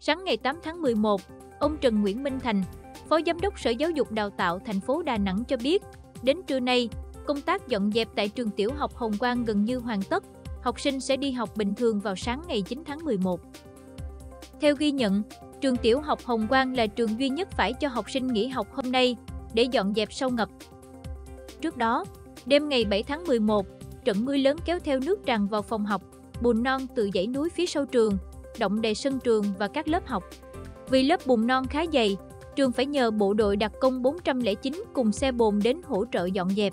Sáng ngày 8 tháng 11, ông Trần Nguyễn Minh Thành, Phó Giám đốc Sở Giáo dục Đào tạo thành phố Đà Nẵng cho biết, đến trưa nay, công tác dọn dẹp tại trường tiểu học Hồng Quang gần như hoàn tất, học sinh sẽ đi học bình thường vào sáng ngày 9 tháng 11. Theo ghi nhận, trường tiểu học Hồng Quang là trường duy nhất phải cho học sinh nghỉ học hôm nay để dọn dẹp sau ngập. Trước đó, đêm ngày 7 tháng 11, trận mưa lớn kéo theo nước tràn vào phòng học, bùn non từ dãy núi phía sau trường, động đầy sân trường và các lớp học. Vì lớp bùn non khá dày, trường phải nhờ bộ đội đặc công 409 cùng xe bồn đến hỗ trợ dọn dẹp.